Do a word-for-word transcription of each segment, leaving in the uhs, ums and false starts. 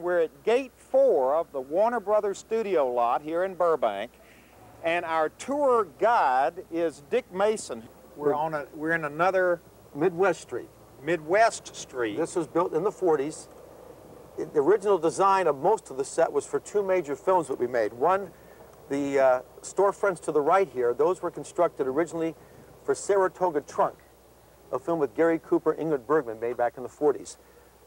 We're at gate four of the Warner Brothers studio lot here in Burbank, and our tour guide is Dick Mason. We're on a, we're in another... Midwest Street. Midwest Street. This was built in the forties. The original design of most of the set was for two major films that we made. One, the uh, storefronts to the right here, those were constructed originally for Saratoga Trunk, a film with Gary Cooper, Ingrid Bergman, made back in the forties.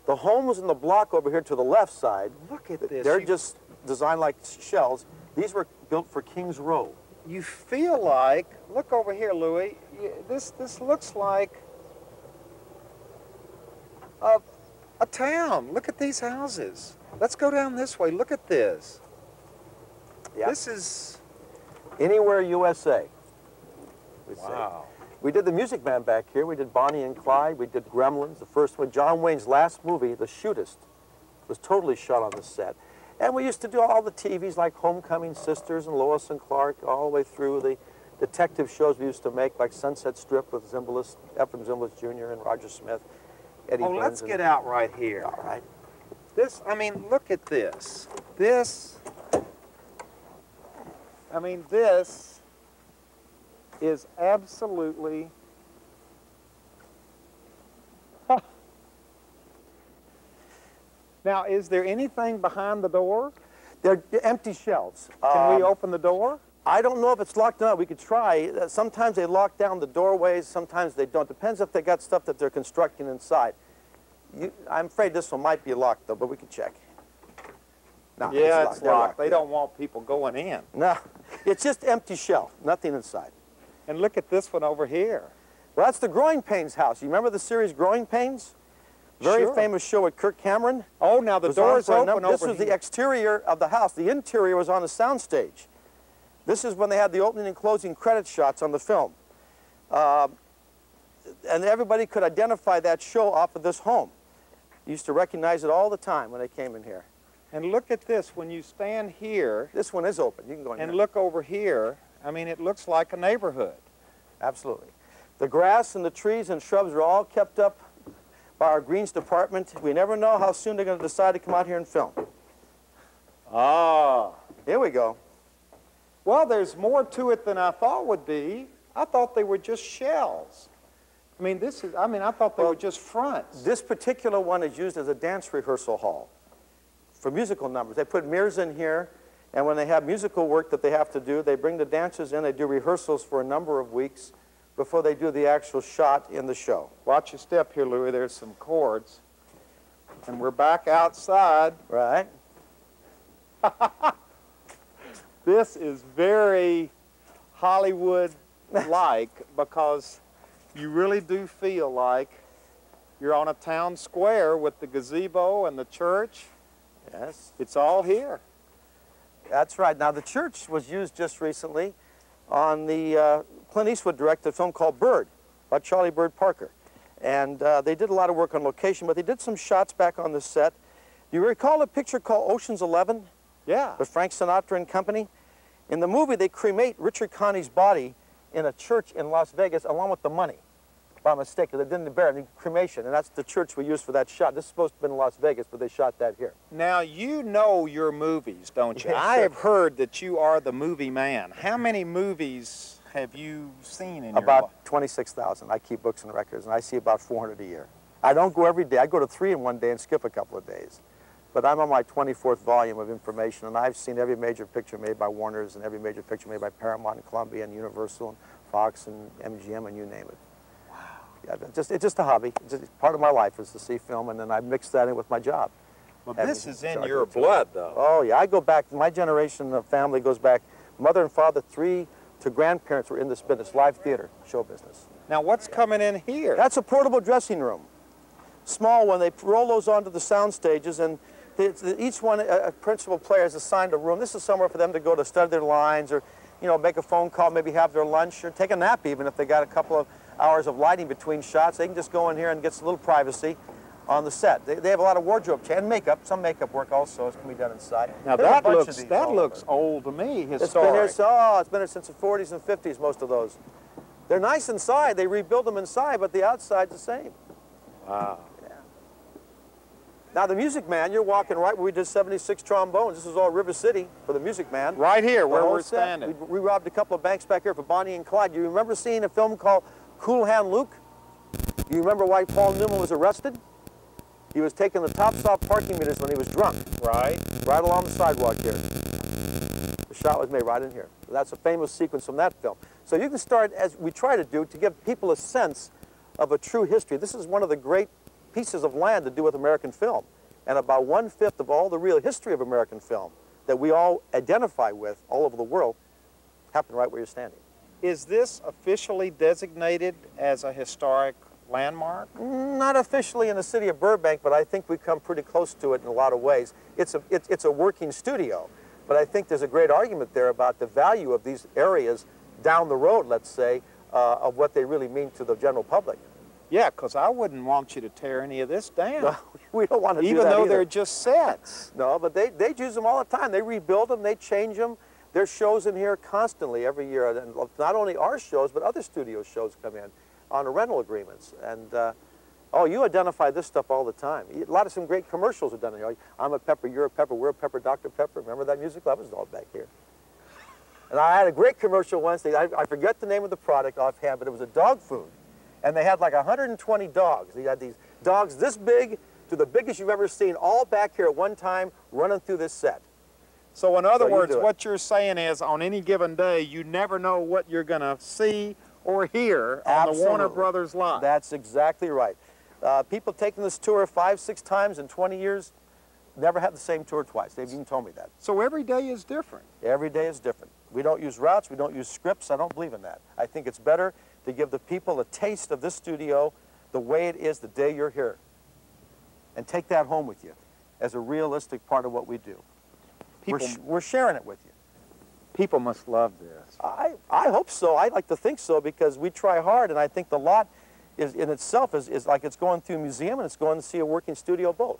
The homes in the block over here to the left side, look at this. They're you... just designed like shells. These were built for King's Row. You feel like, look over here, Louis, you, this, this looks like a, a town. Look at these houses. Let's go down this way. Look at this. Yeah. This is... Anywhere U S A. Wow. We did The Music Man back here. We did Bonnie and Clyde. We did Gremlins, the first one. John Wayne's last movie, The Shootist, was totally shot on the set. And we used to do all the T Vs like Homecoming Sisters and Lois and Clark, all the way through the detective shows we used to make, like Sunset Strip with Zimbalist, Ephraim Zimbalist Junior and Roger Smith, Eddie Burns. Oh, let's get out right here. All right. This, I mean, look at this. This, I mean, this is absolutely... Now, is there anything behind the door? They're empty shelves. Can um, we open the door? I don't know if it's locked or not. We could try. Sometimes they lock down the doorways. Sometimes they don't. Depends if they got stuff that they're constructing inside. You, I'm afraid this one might be locked, though, but we can check. No, yeah, it's locked. It's locked. locked. They yeah. don't want people going in. No, it's just empty shelf, nothing inside. And look at this one over here. Well, that's the Growing Pains house. You remember the series Growing Pains? Very sure. famous show with Kirk Cameron. Oh, now the door is open over This was here. the exterior of the house. The interior was on a soundstage. This is when they had the opening and closing credit shots on the film. Uh, and everybody could identify that show off of this home. You used to recognize it all the time when they came in here. And look at this. When you stand here... This one is open. You can go in and here. Look over here. I mean, it looks like a neighborhood. Absolutely. The grass and the trees and shrubs are all kept up by our greens department. We never know how soon they're going to decide to come out here and film. Ah. Here we go. Well, there's more to it than I thought would be. I thought they were just shells. I mean, this is, I mean, I thought they well, were just fronts. This particular one is used as a dance rehearsal hall for musical numbers. They put mirrors in here, and when they have musical work that they have to do, they bring the dancers in, they do rehearsals for a number of weeks before they do the actual shot in the show. Watch your step here, Louis. There's some cords. And we're back outside. Right. This is very Hollywood-like because you really do feel like you're on a town square with the gazebo and the church. Yes. It's all here. That's right. Now, the church was used just recently on the... Uh, Clint Eastwood directed a film called Bird, by Charlie Bird Parker. And uh, they did a lot of work on location, but they did some shots back on the set. Do you recall a picture called Ocean's Eleven? Yeah. With Frank Sinatra and company? In the movie, they cremate Richard Connie's body in a church in Las Vegas, along with the money, by mistake, because they didn't bury it in cremation, and that's the church we used for that shot. This is supposed to be in Las Vegas, but they shot that here. Now, you know your movies, don't you? Yes, I sir. have heard that you are the movie man. How many movies have you seen in your About twenty-six thousand. I keep books and records, and I see about four hundred a year. I don't go every day. I go to three in one day and skip a couple of days. But I'm on my twenty-fourth volume of information, and I've seen every major picture made by Warner's and every major picture made by Paramount and Columbia and Universal and Fox and M G M and you name it. Wow. Yeah, just, it's just a hobby. It's just part of my life is to see film, and then I mix that in with my job. Well, this is in your blood, though. Oh, yeah. I go back. My generation of family goes back. Mother and father, three... to grandparents were in this business, live theater, show business. Now what's coming in here? That's a portable dressing room. Small one, they roll those onto the sound stages, and they, each one, a principal player is assigned a room. This is somewhere for them to go to study their lines or, you know, make a phone call, maybe have their lunch or take a nap even if they got a couple of hours of lighting between shots. They can just go in here and get a little privacy on the set. They, they have a lot of wardrobe change and makeup. Some makeup work also is can be done inside. Now There's that looks that looks old to me. Historic. It's been here. Oh, it's been here since the forties and fifties. Most of those. They're nice inside. They rebuild them inside, but the outside's the same. Wow. Yeah. Now, The Music Man, you're walking right where we did seventy-six trombones. This is all River City for The Music Man. Right here, where we're standing. We, we robbed a couple of banks back here for Bonnie and Clyde. You remember seeing a film called Cool Hand Luke? You remember why Paul Newman was arrested? He was taking the tops off parking meters when he was drunk. Right. Right along the sidewalk here. The shot was made right in here. That's a famous sequence from that film. So you can start, as we try to do, to give people a sense of a true history. This is one of the great pieces of land to do with American film, and about one-fifth of all the real history of American film that we all identify with all over the world happened right where you're standing. Is this officially designated as a historic landmark? Not officially in the city of Burbank, but I think we come pretty close to it in a lot of ways. It's a, it, it's a working studio, but I think there's a great argument there about the value of these areas down the road, let's say, Uh, of what they really mean to the general public. Yeah, because I wouldn't want you to tear any of this down. No, we don't want to do that either. Even though they're just sets. No, but they, they use them all the time. They rebuild them, they change them. There's shows in here constantly every year. And not only our shows, but other studio shows come in on rental agreements. And, uh, oh, you identify this stuff all the time. A lot of some great commercials are done in here. I'm a Pepper, you're a Pepper, we're a Pepper, Doctor Pepper. Remember that music? That was all back here. And I had a great commercial once. I, I forget the name of the product offhand, but it was a dog food. And they had like one hundred twenty dogs. They had these dogs this big to the biggest you've ever seen, all back here at one time, running through this set. So in other so words, you what you're saying is on any given day, you never know what you're going to see or hear on Absolutely. the Warner Brothers lot. That's exactly right. Uh, people taking this tour five, six times in twenty years, never had the same tour twice. They've even told me that. So every day is different. Every day is different. We don't use routes, we don't use scripts. I don't believe in that. I think it's better to give the people a taste of this studio the way it is the day you're here. And take that home with you as a realistic part of what we do. People, we're, we're sharing it with you. People must love this. I, I hope so. I like to think so because we try hard, and I think the lot is in itself is, is like it's going through a museum and it's going to see a working studio both.